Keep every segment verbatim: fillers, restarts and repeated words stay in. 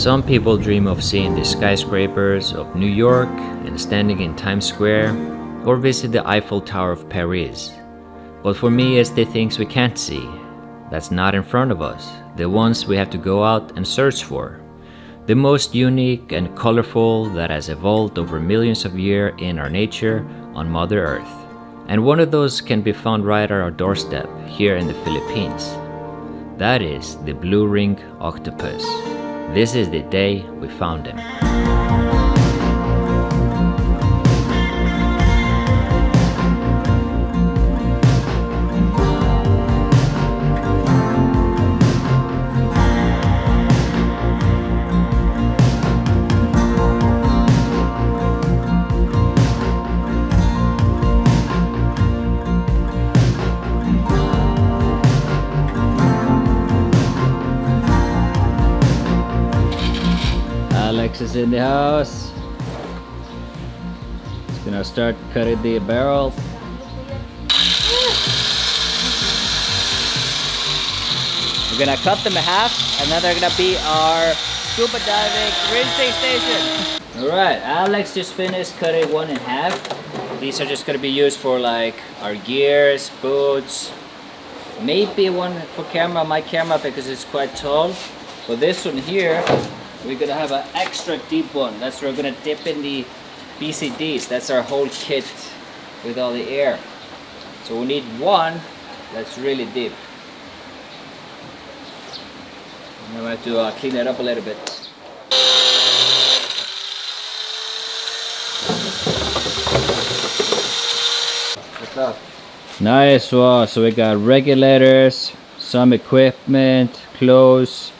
Some people dream of seeing the skyscrapers of New York and standing in Times Square, or visit the Eiffel Tower of Paris. But for me, it's the things we can't see, that's not in front of us, the ones we have to go out and search for. The most unique and colorful that has evolved over millions of years in our nature on Mother Earth. And one of those can be found right at our doorstep here in the Philippines. That is the blue ring octopus. This is the day we found him. Is in the house. It's gonna start cutting the barrel. We're gonna cut them in half, and then they're gonna be our scuba diving rinsing station. All right, Alex just finished cutting one in half. These are just gonna be used for like our gears, boots, maybe one for camera, my camera, because it's quite tall. But this one here, we're gonna have an extra deep one. That's where we're gonna dip in the B C Ds. That's our whole kit with all the air. So we need one that's really deep. I'm gonna have to uh, clean that up a little bit. Nice one. So we got regulators, some equipment, clothes,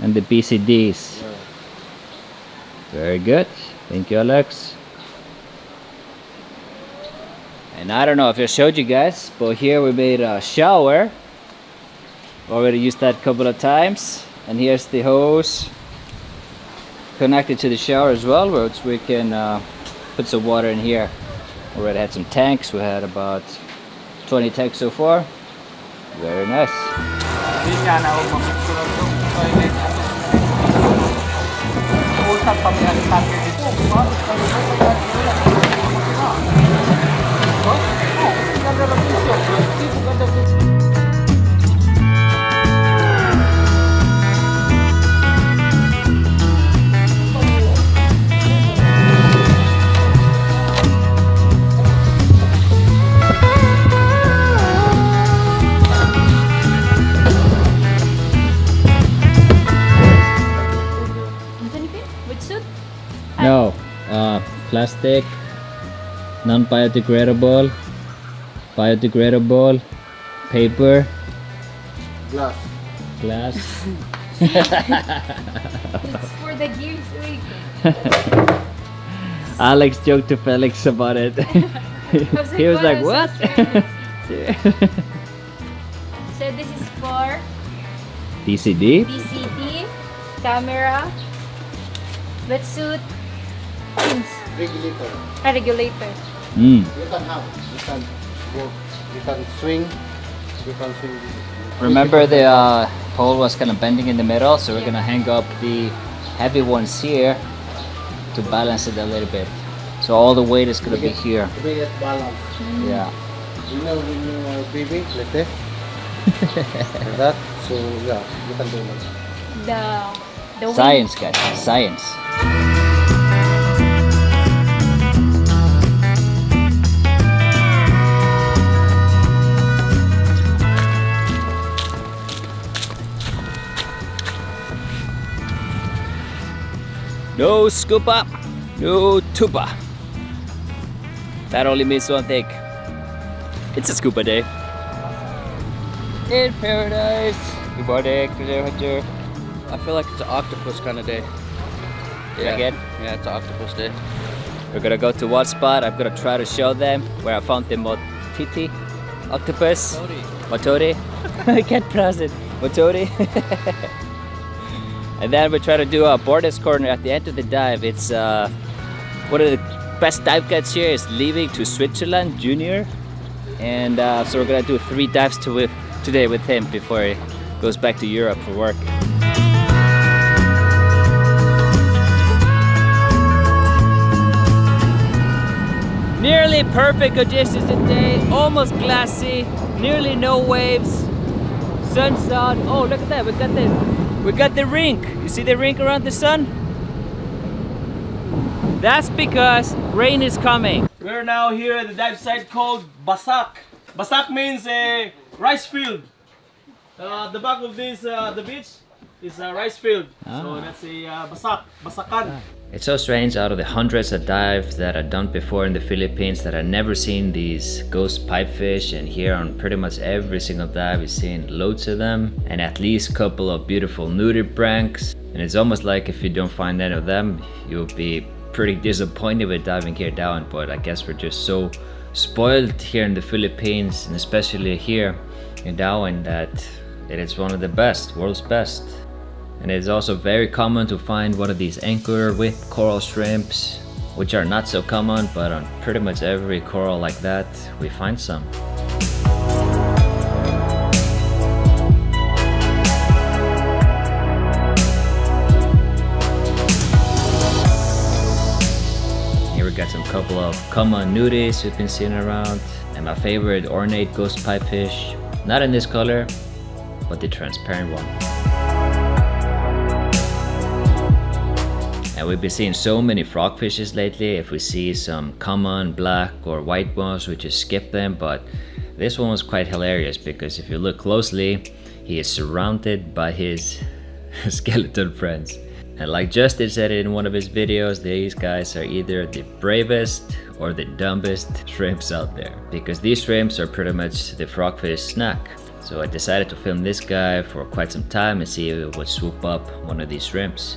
and the B C Ds. Yeah. Very good. Thank you, Alex. And I don't know if I showed you guys, but here we made a shower. Already used that a couple of times. And here's the hose connected to the shower as well, which we can uh, put some water in here. Already had some tanks. We had about twenty tanks so far. Very nice. No, uh, plastic, non-biodegradable, biodegradable, paper, glass. Glass. It's for the Games Week. Alex joked to Felix about it. He was like, "What?" So this is for B C D. B C D, camera, wetsuit. Regulator. A regulator. Mm. You can have, you can walk, you can swing, you can swing. Remember the uh, pole was kind of bending in the middle, so we're yeah. going to hang up the heavy ones here to balance it a little bit. So all the weight is going to be here. To be at balance. Mm. Yeah. You know when you are baby, like this, like that, so yeah, you can do that. The, the science guys, science. No scoop up, no tupa. That only means one thing. It's a scuba day. In paradise. Scuba day, hunter. I feel like it's an octopus kind of day. Yeah. Again? Yeah, it's an octopus day. We're gonna go to one spot. I'm gonna try to show them where I found the motiti octopus. Motori. Motori. I can't pronounce it. Motori. And then we try to do a Borders Corner at the end of the dive. It's uh, one of the best dive guides here is leaving to Switzerland, Junior. And uh, so we're gonna do three dives to with, today with him before he goes back to Europe for work. Nearly perfect conditions today, almost glassy, nearly no waves, sun's out. Oh, look at that, we got the, we got the rink. You see the rink around the sun? That's because rain is coming. We're now here at the dive site called Basak. Basak means a rice field. Uh, the back of this, uh, the beach, is a rice field. Ah. So that's a uh, Basak, Basakan. It's so strange, out of the hundreds of dives that I've done before in the Philippines, that I've never seen these ghost pipefish, and here on pretty much every single dive we've seen loads of them, and at least a couple of beautiful nudibranchs. And it's almost like if you don't find any of them, you'll be pretty disappointed with diving here down, but I guess we're just so spoiled here in the Philippines, and especially here in Dauin, that it is one of the best, world's best. And it's also very common to find one of these anchor with coral shrimps, which are not so common, but on pretty much every coral like that, we find some. Got some couple of common nudies we've been seeing around, and my favorite ornate ghost pipefish, not in this color, but the transparent one. And we've been seeing so many frogfishes lately. If we see some common black or white ones, we just skip them, but this one was quite hilarious because if you look closely, he is surrounded by his skeleton friends. And like Justin said in one of his videos, these guys are either the bravest or the dumbest shrimps out there, because these shrimps are pretty much the frogfish snack. So I decided to film this guy for quite some time and see if it would swoop up one of these shrimps.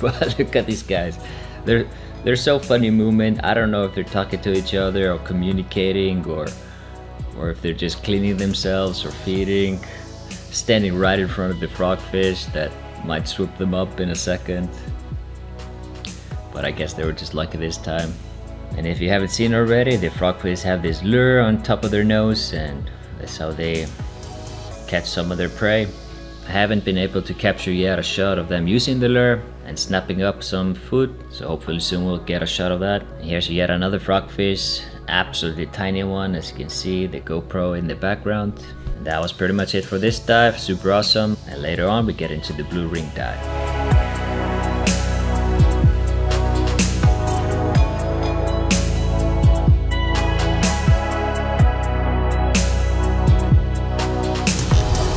But look at these guys. They're They're so funny movement. I don't know if they're talking to each other or communicating, or or if they're just cleaning themselves or feeding, standing right in front of the frogfish that might swoop them up in a second. But I guess they were just lucky this time. And if you haven't seen already, the frogfish have this lure on top of their nose, and that's how they catch some of their prey. I haven't been able to capture yet a shot of them using the lure and snapping up some food, so hopefully soon we'll get a shot of that. And here's yet another frogfish, absolutely tiny one, as you can see the GoPro in the background. And that was pretty much it for this dive, super awesome, and later on we get into the blue ring dive.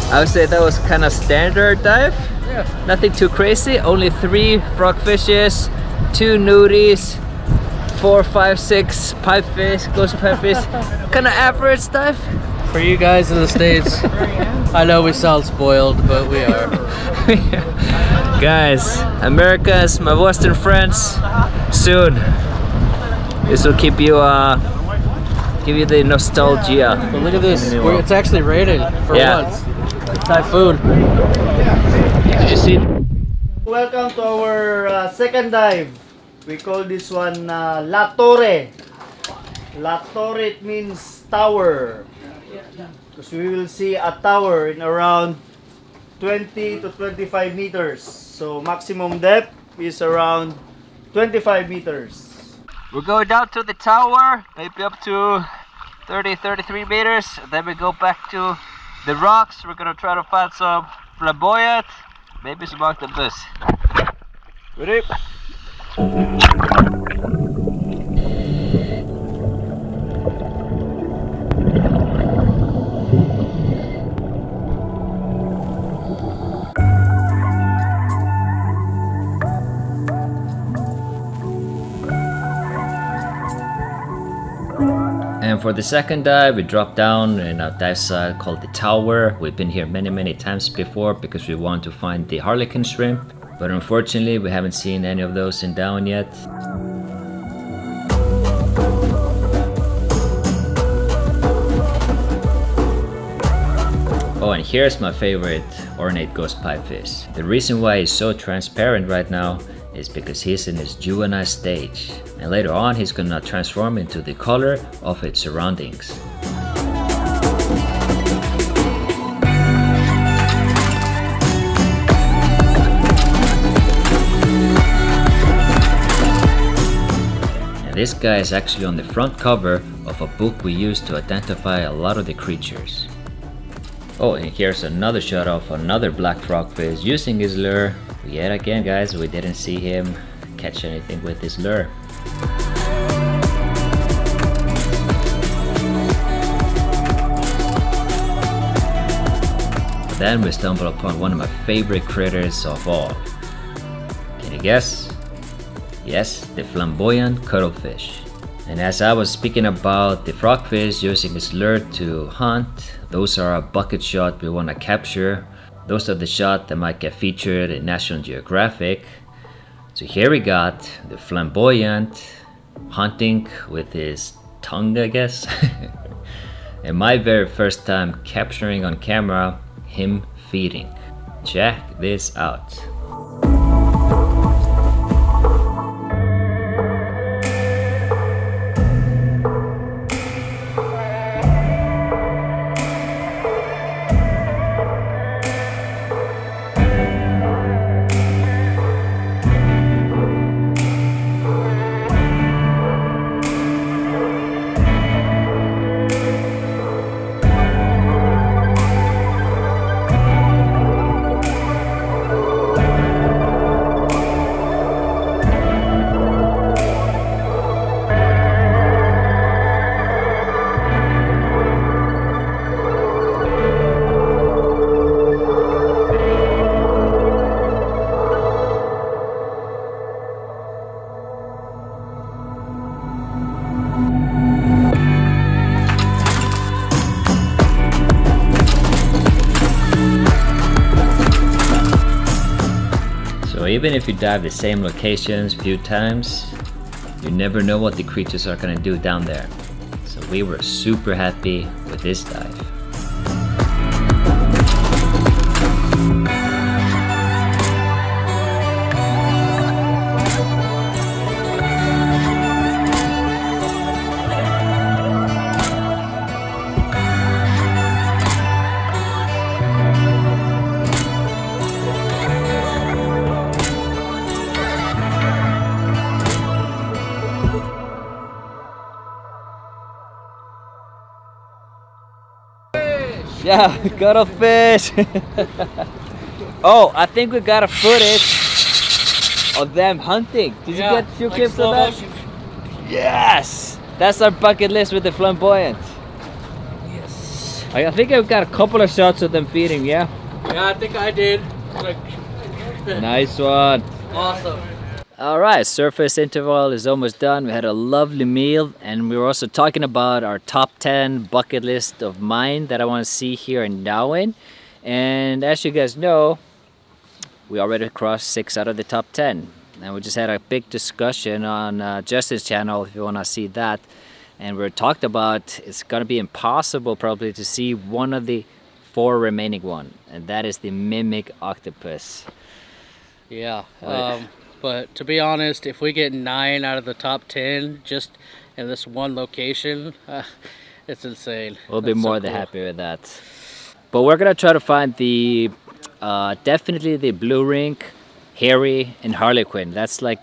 I would say that was kind of standard dive. Yeah. Nothing too crazy. Only three frogfishes, two nudies, four, five, six pipefish, ghost pipefish. Kind of average dive. For you guys in the States, I know we sound spoiled, but we are. Guys, Americans, my Western friends, soon this will keep you. Uh, Give you the nostalgia. But look at this. We're, it's actually raining for yeah. once. It's typhoon. Did you see? Welcome to our uh, second dive. We call this one uh, La Torre. La Torre means tower. Because we will see a tower in around twenty to twenty-five meters. So maximum depth is around twenty-five meters. We're going down to the tower, maybe up to thirty, thirty-three meters, and then we go back to the rocks. We're gonna try to find some flamboyant, maybe some octopus. Ready? And for the second dive, we drop down in a dive site called the Tower. We've been here many, many times before because we want to find the Harlequin shrimp. But unfortunately, we haven't seen any of those in Dauin yet. Oh, and here's my favorite ornate ghost pipefish. The reason why he's so transparent right now is because he's in his juvenile stage, and later on he's gonna transform into the color of its surroundings. This guy is actually on the front cover of a book we use to identify a lot of the creatures. Oh, and here's another shot of another black frogfish using his lure. Yet again, guys, we didn't see him catch anything with his lure. Then we stumble upon one of my favorite critters of all. Can you guess? Yes, the flamboyant cuttlefish. And as I was speaking about the frogfish using his lure to hunt, those are a bucket shot we want to capture. Those are the shots that might get featured in National Geographic. So here we got the flamboyant hunting with his tongue, I guess. And my very first time capturing on camera him feeding. Check this out. Even if you dive the same locations a few times, you never know what the creatures are going to do down there. So we were super happy with this dive. Yeah, cuttlefish. Oh, I think we got a footage of them hunting. Did yeah, you get you like clip for that? Yes! That's our bucket list with the flamboyant. Yes. I think I've got a couple of shots of them feeding, yeah? Yeah, I think I did. Like... Nice one. Awesome. Alright, surface interval is almost done. We had a lovely meal and we were also talking about our top ten bucket list of mine that I want to see here in Dauin. And as you guys know, we already crossed six out of the top ten. And we just had a big discussion on uh, Justin's channel if you want to see that. And we talked about it's going to be impossible probably to see one of the four remaining one. And that is the mimic octopus. Yeah. Um... But to be honest, if we get nine out of the top ten just in this one location, uh, it's insane. We'll be more than happy with that. But we're going to try to find the, uh, definitely the blue ring, hairy, and harlequin. That's like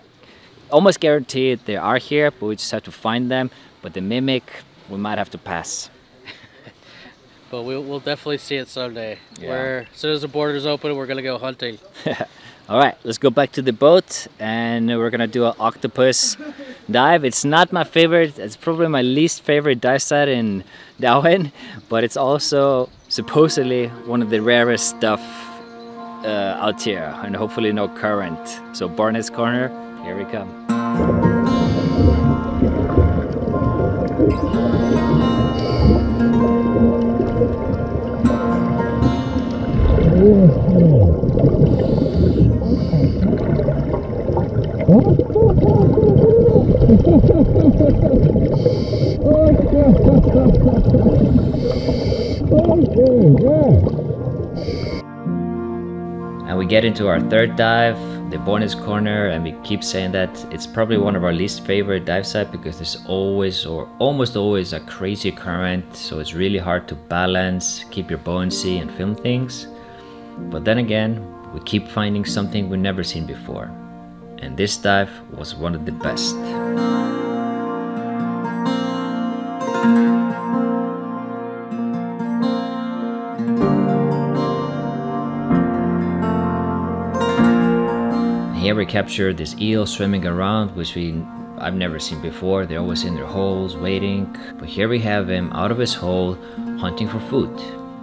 almost guaranteed they are here, but we just have to find them. But the mimic, we might have to pass. But we'll, we'll definitely see it someday. Yeah. Where, as soon as the borders open, we're going to go hunting. All right, let's go back to the boat and we're gonna do an octopus dive. It's not my favorite, it's probably my least favorite dive site in Dauin, but it's also supposedly one of the rarest stuff uh, out here, and hopefully no current. So Borders Corner, here we come. And we get into our third dive, the Borders Corner, and we keep saying that it's probably one of our least favorite dive sites because there's always or almost always a crazy current, so it's really hard to balance, keep your buoyancy and film things. But then again, we keep finding something we've never seen before. And this dive was one of the best. here we captured this eel swimming around, which we I've never seen before. They're always in their holes waiting, but here we have him out of his hole hunting for food.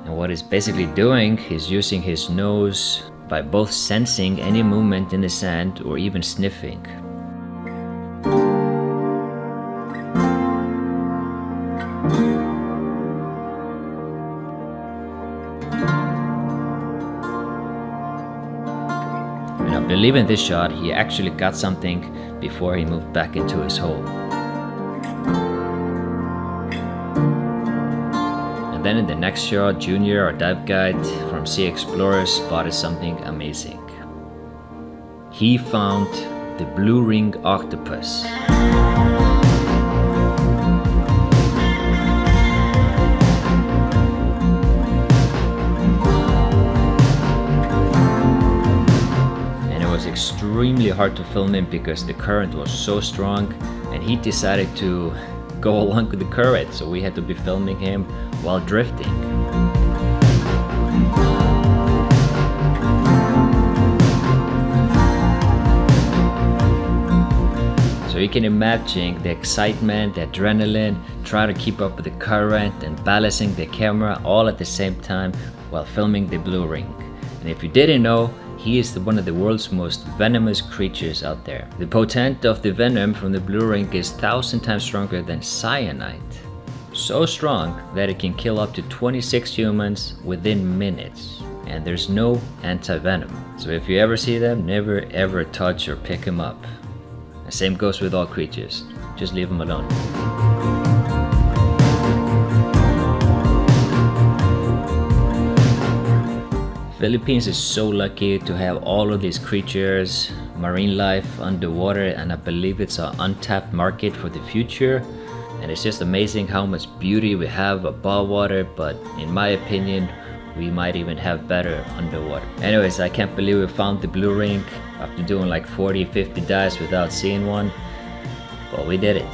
And what he's basically doing is using his nose by both sensing any movement in the sand or even sniffing. And I believe in this shot he actually got something before he moved back into his hole. Then in the next shot, Junior, our dive guide from Sea Explorers, spotted something amazing. He found the blue ring octopus. And it was extremely hard to film him because the current was so strong, and he decided to go along with the current, so we had to be filming him while drifting. So you can imagine the excitement, the adrenaline, trying to keep up with the current and balancing the camera all at the same time while filming the blue ring. And if you didn't know, he is one of the world's most venomous creatures out there. The potency of the venom from the blue ring is one thousand times stronger than cyanide. So strong that it can kill up to twenty-six humans within minutes. And there's no anti-venom. So if you ever see them, never ever touch or pick them up. The same goes with all creatures. Just leave them alone. Philippines is so lucky to have all of these creatures, marine life, underwater, and I believe it's an untapped market for the future. And it's just amazing how much beauty we have above water, but in my opinion, we might even have better underwater. Anyways, I can't believe we found the blue ring after doing like forty, fifty dives without seeing one, but we did it.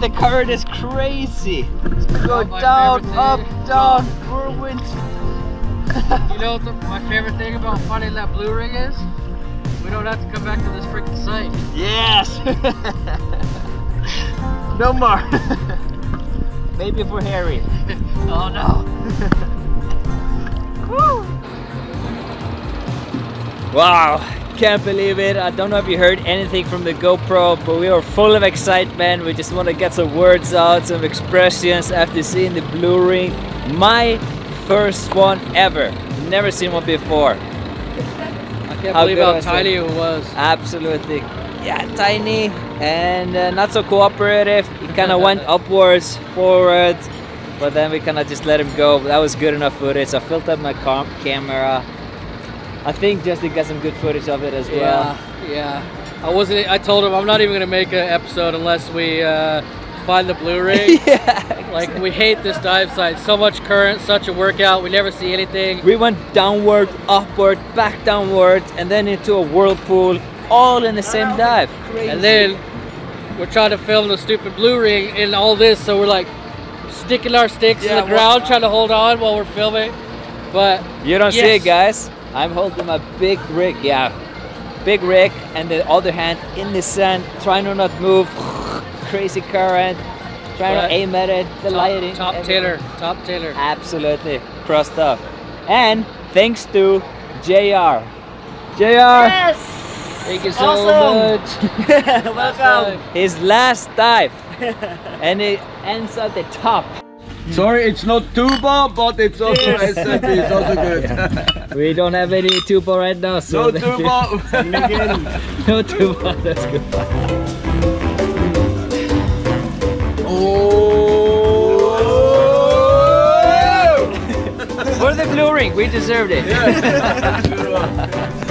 The current is crazy. Go down, up, down, whirlwinds. You know what the, my favorite thing about finding that blue ring is? We don't have to come back to this freaking site. Yes! No more. Maybe if we're hairy. Oh no. Woo. Wow. Can't believe it. I don't know if you heard anything from the GoPro, but we were full of excitement. We just want to get some words out, some expressions after seeing the blue ring. My first one ever. Never seen one before. I can't how believe how tiny it was. Absolutely. Yeah, tiny and uh, not so cooperative. He kind of went upwards, forwards, but then we kind of just let him go. That was good enough footage. I filled up my camera. I think Justin got some good footage of it as yeah, well. Yeah, I wasn't. I told him I'm not even gonna make an episode unless we uh, find the blue ring. Yeah, like exactly. We hate this dive site. So much current, such a workout. We never see anything. We went downward, upward, back downward, and then into a whirlpool, all in the same oh, dive. Crazy. And then we're trying to film the stupid blue ring and all this, so we're like sticking our sticks yeah, in the ground, trying to hold on while we're filming. But you don't yes. see it, guys. I'm holding a big rig, yeah, big rig, and the other hand in the sand, trying to not move. Crazy current, trying but to aim at it. The top, lighting, top everything. Tailor, top tailor, absolutely crossed up. And thanks to J R, J R. Yes. Thank you so awesome. much. Welcome. His last dive, and it ends at the top. Sorry, it's not tuba, but it's also yes. S M P, it's also good. Yeah. We don't have any tuba right now, so no tuba. No tuba. That's good. Oh! For the blue ring, we deserved it. Yes.